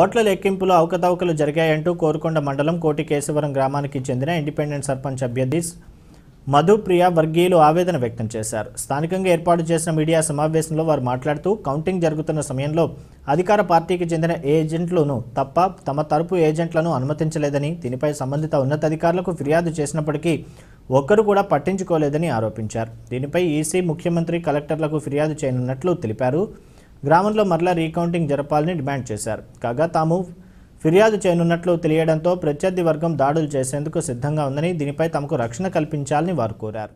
ఓట్ల లెక్కింపులో అవకతవకలు జరిగాయంటూ కోరుకొండ మండలం కోటికేశవరం గ్రామానికి చెందిన ఇండిపెండెంట్ సర్పంచ్ అభ్యర్థి మధుప్రియ వర్గీలు ఆవేదన వ్యక్తం చేశారు. స్థానికంగా ఏర్పాటు చేసిన మీడియా సమావేశంలో వారు మాట్లాడుతూ కౌంటింగ్ జరుగుతున్న సమయంలో అధికార పార్టీకి చెందిన ఏజెంట్లను తప్ప తమ తరపు ఏజెంట్లను అనుమతించలేదని, దీనిపై సంబంధిత ఉన్నతాధికారులకు ఫిర్యాదు చేసినప్పటికీ ఒక్కరు కూడా పట్టించుకోలేదని ఆరోపించారు. దీనిపై ఈసీ, ముఖ్యమంత్రి, కలెక్టర్లకు ఫిర్యాదు చేయనున్నట్లు తెలిపారు. గ్రామంలో మరలా రీకౌంటింగ్ జరపాలని డిమాండ్ చేశారు. కాగా తాము ఫిర్యాదు చేయనున్నట్లు తెలియడంతో ప్రత్యర్థి వర్గం దాడులు చేసేందుకు సిద్ధంగా ఉందని, దీనిపై తమకు రక్షణ కల్పించాలని వారు కోరారు.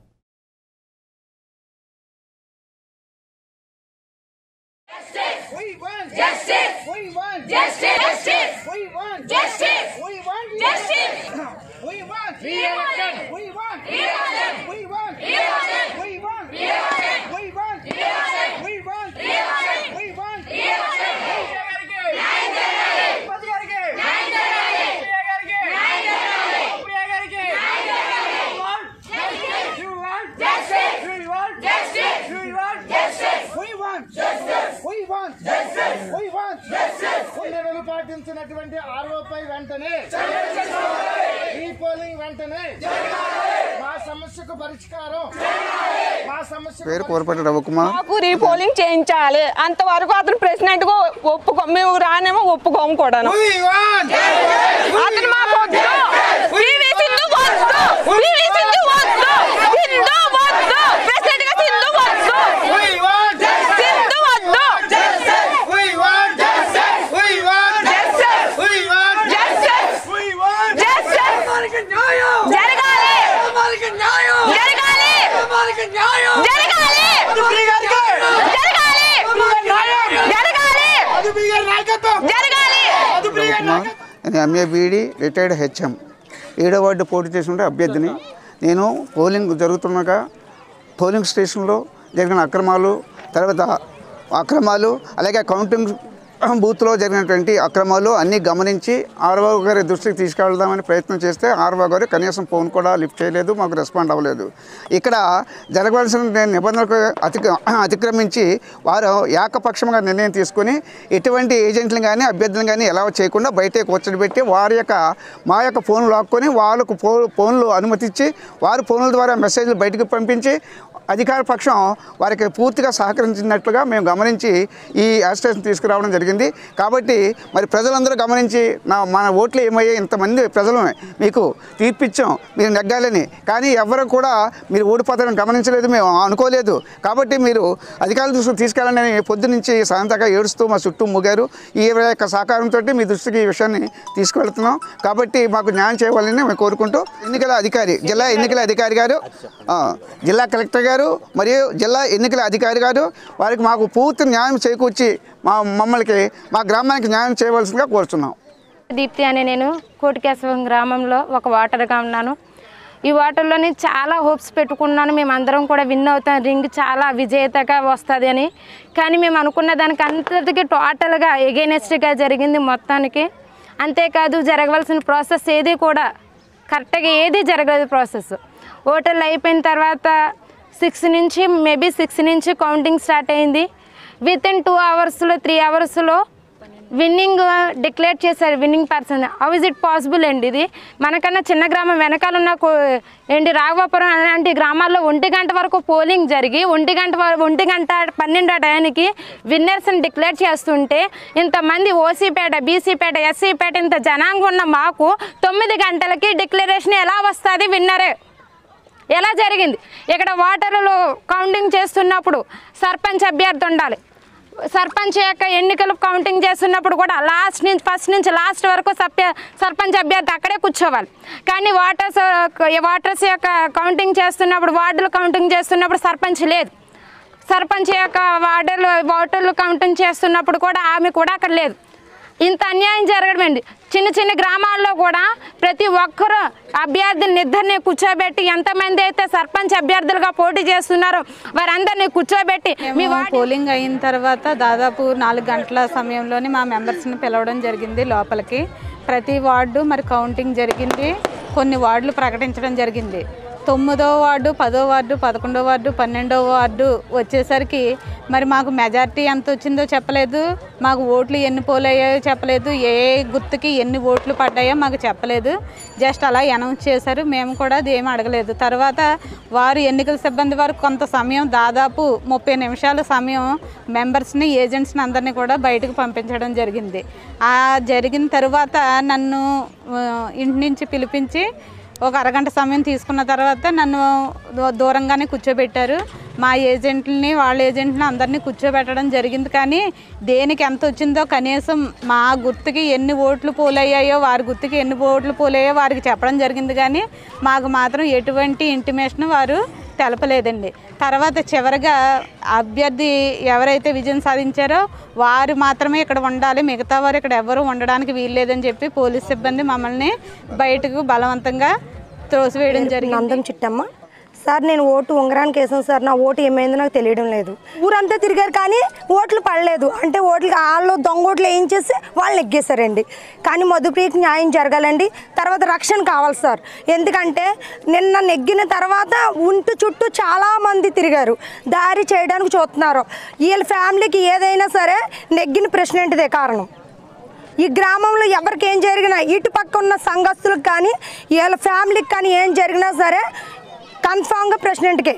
ఆరోపై వెంటనే రీపోలింగ్ వెంటనే మా సమస్యకు పరిష్కారం. పేరు కోరపల్లి రవికుమార్. మాకు రీపోలింగ్ చేయించాలి, అంతవరకు అతను ప్రెసిడెంట్ గా ఒప్పుకో, మేము రానేమో ఒప్పుకోము కూడా. అతను మాకు ఎంఏబీడీ రిటైర్డ్ హెచ్ఎం 7వ వార్డు పోటీ చేసిన అభ్యర్థిని నేను. పోలింగ్ జరుగుతున్నాక పోలింగ్ స్టేషన్లో జరిగిన అక్రమాలు, తర్వాత అక్రమాలు అలాగే కౌంటింగ్ బూత్లో జరిగినటువంటి అక్రమాలు అన్నీ గమనించి ఆర్ఓ గారి దృష్టికి తీసుకెళ్దామని ప్రయత్నం చేస్తే ఆర్ఓ గారు కనీసం ఫోన్ కూడా లిఫ్ట్ చేయలేదు, మాకు రెస్పాండ్ అవ్వలేదు. ఇక్కడ జరగవలసిన నిబంధనలకు అతిక్రమించి వారు ఏకపక్షంగా నిర్ణయం తీసుకుని ఎటువంటి ఏజెంట్లను కానీ అభ్యర్థులను కానీ ఎలా చేయకుండా బయటకు వచ్చడి పెట్టి వారి యొక్క మా యొక్క ఫోన్ లాక్కొని వాళ్ళకు ఫోన్లు అనుమతించి వారి ఫోన్ల ద్వారా మెసేజ్లు బయటకు పంపించి అధికార పక్షం వారికి పూర్తిగా సహకరించినట్లుగా మేము గమనించి ఈ యాజిటేషన్ తీసుకురావడం జరిగింది. కాబట్టి మరి ప్రజలందరూ గమనించి మన ఓట్లు ఏమయ్యే, ఇంతమంది ప్రజలు మీకు తీర్పిచ్చాం, మీరు నెగ్గాలని, కానీ ఎవరు కూడా మీరు ఓడిపోతారని గమనించలేదు, మేము అనుకోలేదు. కాబట్టి మీరు అధికారుల దృష్టికి తీసుకెళ్ళాలని పొద్దునుంచి సాయంత్రంగా ఏడుస్తూ మా చుట్టూ మూగారు. ఈ యొక్క సహకారంతో మీ దృష్టికి ఈ విషయాన్ని తీసుకువెళ్తున్నాం. కాబట్టి మాకు న్యాయం చేయాలని మేము కోరుకుంటూ జిల్లా ఎన్నికల అధికారి గారు, జిల్లా కలెక్టర్ గారు మరియు జిల్లా ఎన్నికల అధికారి గారు వారికి మాకు పూర్తి న్యాయం చేకూర్చి మా గ్రామానికి న్యాయం చేయవలసిందిగా కోరుతున్నాం. దీప్తి అనే నేను కోటికేశవం గ్రామంలో ఒక ఓటర్గా ఉన్నాను. ఈ ఓటర్లోని చాలా హోప్స్ పెట్టుకున్నాను, మేమందరం కూడా విన్ అవుతాం, రింగ్ చాలా విజేతగా వస్తుంది అని. కానీ మేము అనుకున్న దానికి అంతటికి టోటల్గా ఎగైనెస్ట్గా జరిగింది మొత్తానికి. అంతేకాదు జరగవలసిన ప్రాసెస్ ఏది కూడా కరెక్ట్గా ఏది జరగలేదు. ప్రాసెస్ ఓటర్లు అయిపోయిన తర్వాత 6 నుంచి మేబీ 6 నుంచి కౌంటింగ్ స్టార్ట్ అయింది. వితిన్ 2 అవర్స్లో 3 అవర్స్లో విన్నింగ్ డిక్లేర్ చేశారు, winning person. How is it possible అండి? ఇది మనకన్నా చిన్న గ్రామం, వెనకాలన్న ఏంటి రాఘవాపురం అలాంటి గ్రామాల్లో 1 గంట వరకు పోలింగ్ జరిగి 1 గంట 12 టయానికి విన్నర్స్ని డిక్లేర్ చేస్తుంటే, ఇంతమంది ఓసీపేట, బీసీపేట, ఎస్సీపేట ఇంత జనాంగం ఉన్న మాకు 9 గంటలకి డిక్లరేషన్ ఎలా వస్తుంది? విన్నరే ఎలా జరిగింది? ఇక్కడ ఓటర్లు కౌంటింగ్ చేస్తున్నప్పుడు సర్పంచ్ అభ్యర్థి ఉండాలి, సర్పంచ్ యొక్క ఎన్నికలు కౌంటింగ్ చేస్తున్నప్పుడు కూడా ఫస్ట్ నుంచి లాస్ట్ వరకు సర్పంచ్ అభ్యర్థి అక్కడే కూర్చోవాలి. కానీ ఓటర్స్ యొక్క కౌంటింగ్ చేస్తున్నప్పుడు, వార్డులు కౌంటింగ్ చేస్తున్నప్పుడు సర్పంచ్ లేదు. సర్పంచ్ యొక్క ఓటర్లు కౌంటింగ్ చేస్తున్నప్పుడు కూడా ఆమె కూడా అక్కడ లేదు. ఇంత అన్యాయం జరగడం అండి. చిన్న చిన్న గ్రామాల్లో కూడా ప్రతి ఒక్కరూ అభ్యర్థులను ఇద్దరిని కూర్చోబెట్టి, ఎంతమంది అయితే సర్పంచ్ అభ్యర్థులుగా పోటీ చేస్తున్నారో వారందరినీ కూర్చోబెట్టి పోలింగ్ అయిన తర్వాత దాదాపు 4 గంటల సమయంలోనే మా మెంబర్స్ని పిలవడం జరిగింది లోపలికి. ప్రతి వార్డు మరి కౌంటింగ్ జరిగింది, కొన్ని వార్డులు ప్రకటించడం జరిగింది. 9వ వార్డు 10వ వార్డు 11వ వార్డు 12వ వార్డు వచ్చేసరికి మరి మాకు మెజారిటీ ఎంత వచ్చిందో చెప్పలేదు, మాకు ఓట్లు ఎన్ని పోలయ్యాయో చెప్పలేదు, ఏ గుర్తుకి ఎన్ని ఓట్లు పడ్డాయో మాకు చెప్పలేదు. జస్ట్ అలా అనౌన్స్ చేశారు, మేము కూడా అది ఏమీ అడగలేదు. తర్వాత వారు ఎన్నికల సిబ్బంది వారు కొంత సమయం దాదాపు 30 నిమిషాల సమయం మెంబర్స్ని ఏజెంట్స్ని అందరినీ కూడా బయటకు పంపించడం జరిగింది. ఆ జరిగిన తర్వాత నన్ను ఇంటి నుంచి పిలిపించి ఒక అరగంట సమయం తీసుకున్న తర్వాత నన్ను దూరంగానే కూర్చోబెట్టారు. మా ఏజెంట్లని వాళ్ళ ఏజెంట్ని అందరినీ కూర్చోబెట్టడం జరిగింది. కానీ దేనికి ఎంత వచ్చిందో కనీసం మా గుర్తుకి ఎన్ని ఓట్లు పోలయ్యాయో వారి గుర్తుకి ఎన్ని ఓట్లు పోలయ్యాయో వారికి చెప్పడం జరిగింది. కానీ మాకు మాత్రం ఎటువంటి ఇంటిమేషన్ వారు తెలపలేదండి. తర్వాత చివరిగా అభ్యర్థి ఎవరైతే విజయం సాధించారో వారు మాత్రమే ఇక్కడ ఉండాలి, మిగతా వారు ఇక్కడ ఎవరు ఉండడానికి వీల్లేదని చెప్పి పోలీస్ సిబ్బంది మమ్మల్ని బయటకు బలవంతంగా త్రోసివేయడం జరిగింది. అందం చిట్టమ్మ సార్, నేను ఓటు ఉంగరానికి వేసాను సార్, నా ఓటు ఏమైందో నాకు తెలియడం లేదు. ఊరంతా తిరిగారు కానీ ఓట్లు పడలేదు. అంటే ఓట్లు వాళ్ళు దొంగ ఓట్లు వేయించేసి వాళ్ళు నెగ్గేశారండి. కానీ మధుప్రియకి న్యాయం జరగాలండి. తర్వాత రక్షణ కావాలి సార్, ఎందుకంటే నిన్న నెగ్గిన తర్వాత ఇంటి చుట్టూ చాలామంది తిరిగారు, దారి చేయడానికి చూస్తున్నారు. వీళ్ళ ఫ్యామిలీకి ఏదైనా సరే నెగ్గిన ప్రెసిడెంట్దే కారణం. ఈ గ్రామంలో ఎవరికి ఏం జరిగినా ఇటు పక్క ఉన్న సంఘస్తులకు కానీ వీళ్ళ ఫ్యామిలీకి కానీ ఏం జరిగినా సరే కన్ఫామ్గా ప్రెసిడెంట్కే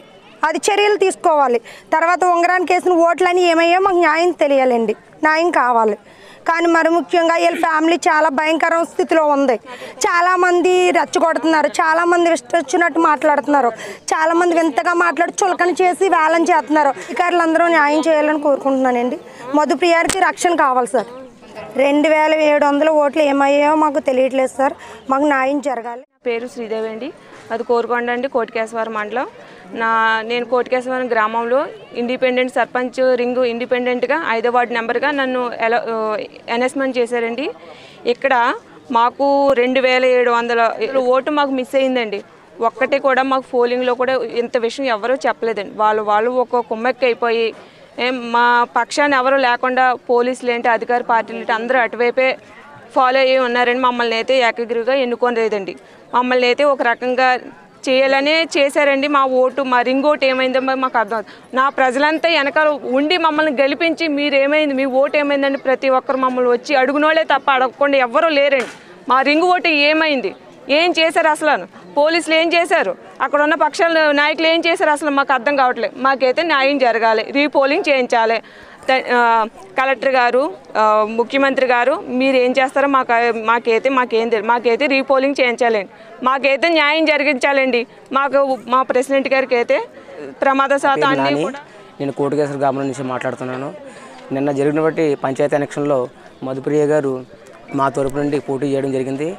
అది చర్యలు తీసుకోవాలి. తర్వాత ఉంగరానికి వేసిన ఓట్లని ఏమయ్యో మాకు న్యాయం తెలియాలండి, న్యాయం కావాలి. కానీ మరి ముఖ్యంగా వీళ్ళ ఫ్యామిలీ చాలా భయంకర స్థితిలో ఉంది. చాలామంది రెచ్చగొడుతున్నారు, చాలామంది ఇష్టొచ్చినట్టు మాట్లాడుతున్నారు, చాలామంది వింతగా మాట్లాడి చులకన చేసి వేలం చేస్తున్నారు. అధికారులందరూ న్యాయం చేయాలని కోరుకుంటున్నానండి. మధుప్రియారికి రక్షణ కావాలి సార్. 2700 ఓట్లు ఏమయ్యాయో మాకు తెలియట్లేదు సార్, మాకు న్యాయం జరగాలి. పేరు శ్రీదేవి అండి, అది కోరుకొండ అండి, కోటికేశ్వరం మండలం. నేను కోటికేశ్వరం గ్రామంలో ఇండిపెండెంట్ సర్పంచ్ రింగ్ ఇండిపెండెంట్గా 5వ వార్డు నెంబర్గా నన్ను అనౌన్స్మెంట్ చేశారండి. ఇక్కడ మాకు 2700 ఓటు మాకు మిస్ అయిందండి. ఒక్కటే కూడా మాకు పోలింగ్లో కూడా ఇంత విషయం ఎవరూ చెప్పలేదండి. వాళ్ళు ఒక కుమ్మక్కి అయిపోయి మా పక్షాన్ని ఎవరూ లేకుండా పోలీసులు ఏంటి అధికార పార్టీలు ఏంటి అందరూ అటువైపే ఫాలో అయ్యి ఉన్నారని మమ్మల్ని అయితే ఏకగ్రీవిగా ఎన్నుకోలేదండి. మమ్మల్ని అయితే ఒక రకంగా చేయాలనే చేశారండి. మా ఓటు మా రింగ్ ఓటు ఏమైందో మాకు అర్థం. నా ప్రజలంతా వెనకాల ఉండి మమ్మల్ని గెలిపించి మీరేమైంది మీ ఓటు ఏమైందండి ప్రతి ఒక్కరు మమ్మల్ని వచ్చి అడుగునోళ్ళే తప్ప అడగకుండా ఎవ్వరూ లేరండి. మా రింగ్ ఓటు ఏమైంది, ఏం చేశారు అసలు, పోలీసులు ఏం చేశారు, అక్కడ ఉన్న పక్షాల నాయకులు ఏం చేశారు అసలు మాకు అర్థం కావట్లేదు. మాకైతే న్యాయం జరగాలి, రీపోలింగ్ చేయించాలి. కలెక్టర్ గారు ముఖ్యమంత్రి గారు మీరు ఏం చేస్తారో మాకైతే రీపోలింగ్ చేయించాలండి, మాకైతే న్యాయం జరిగించాలండి. మా ప్రెసిడెంట్ గారికి అయితే ప్రమాద శాతం. నేను కోటికేశ్వర గ్రామం నుంచి మాట్లాడుతున్నాను. నిన్న జరిగిన బట్టి పంచాయతీ ఎలక్షన్లో మధుప్రియ గారు మా తరపు నుండి పోటీ చేయడం జరిగింది.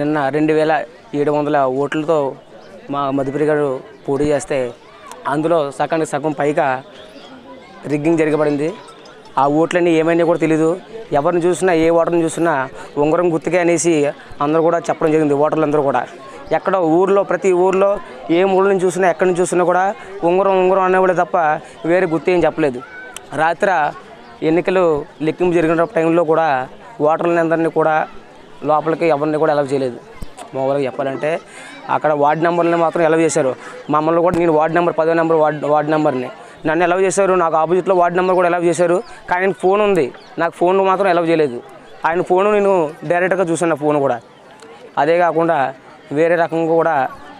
నిన్న 2700 ఓట్లతో మా మధుప్రియ గారు పోటీ చేస్తే అందులో సగానికి సగం పైగా రిగ్గింగ్ జరగబడింది. ఆ ఓట్లన్నీ ఏమైనా కూడా తెలీదు. ఎవరిని చూసినా ఏ ఓటర్ని చూసినా ఉంగరం గుర్తుకే అనేసి అందరూ కూడా చెప్పడం జరిగింది. ఓటర్లందరూ కూడా ఎక్కడో ఊర్లో ప్రతి ఊర్లో ఏ ఊళ్ళని చూసినా ఎక్కడి నుంచి చూసినా కూడా ఉంగరం ఉంగరం అనేవాళ్ళు తప్ప వేరే గుర్తు ఏం చెప్పలేదు. రాత్రి ఎన్నికలు లెక్కింపు జరిగిన టైంలో కూడా ఓటర్లని అందరినీ కూడా లోపలికి ఎవరిని కూడా అలౌ చేయలేదు. మామూలుగా చెప్పాలంటే అక్కడ వార్డు నెంబర్ని మాత్రం అలౌ చేశారు. మమ్మల్ని కూడా నేను వార్డు నెంబర్ 10వ నెంబర్ వార్డు నెంబర్ని నన్ను అలౌ చేశారు. నాకు ఆపోజిట్లో వార్డు నెంబర్ కూడా అలౌ చేశారు. కానీ నేను ఫోన్ ఉంది, నాకు ఫోన్ మాత్రం అలౌ చేయలేదు. ఆయన ఫోను నేను డైరెక్ట్గా చూసాను, నా ఫోన్ కూడా. అదే కాకుండా వేరే రకంగా కూడా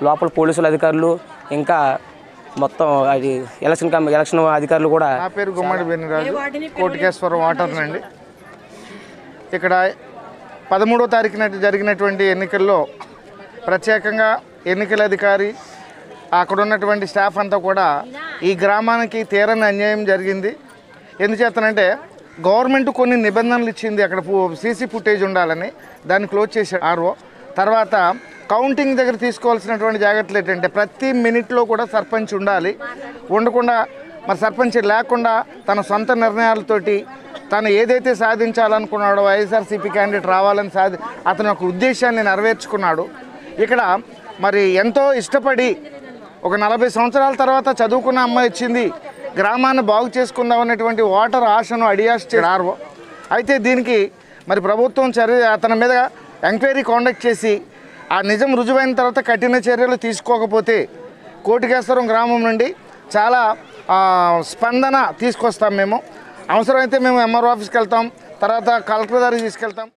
లోపల పోలీసులు అధికారులు ఇంకా మొత్తం అది ఎలక్షన్ అధికారులు కూడా. నా పేరు గుమ్మడి బెన్నిరాజు, కోటికేశ్వరం వాటర్ అండి. ఇక్కడ 13వ తారీఖున జరిగినటువంటి ఎన్నికల్లో ప్రత్యేకంగా ఎన్నికల అధికారి అక్కడ ఉన్నటువంటి స్టాఫ్ అంతా కూడా ఈ గ్రామానికి తీరని అన్యాయం జరిగింది. ఎందుచేతనంటే గవర్నమెంట్ కొన్ని నిబంధనలు ఇచ్చింది, అక్కడ సీసీ ఫుటేజ్ ఉండాలని. దాన్ని క్లోజ్ చేశారు ఆర్ఓ. తర్వాత కౌంటింగ్ దగ్గర తీసుకోవాల్సినటువంటి జాగ్రత్తలు ఏంటంటే ప్రతి మినిట్లో కూడా సర్పంచ్ ఉండాలి. ఉండకుండా మరి సర్పంచ్ లేకుండా తన సొంత నిర్ణయాలతోటి తను ఏదైతే సాధించాలనుకున్నాడో వైఎస్ఆర్సీపీ క్యాండిడేట్ రావాలని అతని యొక్క ఉద్దేశాన్ని నెరవేర్చుకున్నాడు. ఇక్కడ మరి ఎంతో ఇష్టపడి ఒక 40 సంవత్సరాల తర్వాత చదువుకున్న అమ్మాయి వచ్చింది, గ్రామాన్ని బాగు చేసుకుందాం అనేటువంటి వాటర్ ఆశను అడియాస్టారు. అయితే దీనికి మరి ప్రభుత్వం చర్య అతని మీద ఎంక్వైరీ కాండక్ట్ చేసి ఆ నిజం రుజువైన తర్వాత కఠిన చర్యలు తీసుకోకపోతే కోటికేశ్వరం గ్రామం నుండి చాలా స్పందన తీసుకొస్తాం మేము అవసరమైతే మేము ఎంఆర్ఓ ఆఫీస్కి వెళ్తాం తర్వాత కలెక్టర్ గారికి తీసుకెళ్తాం।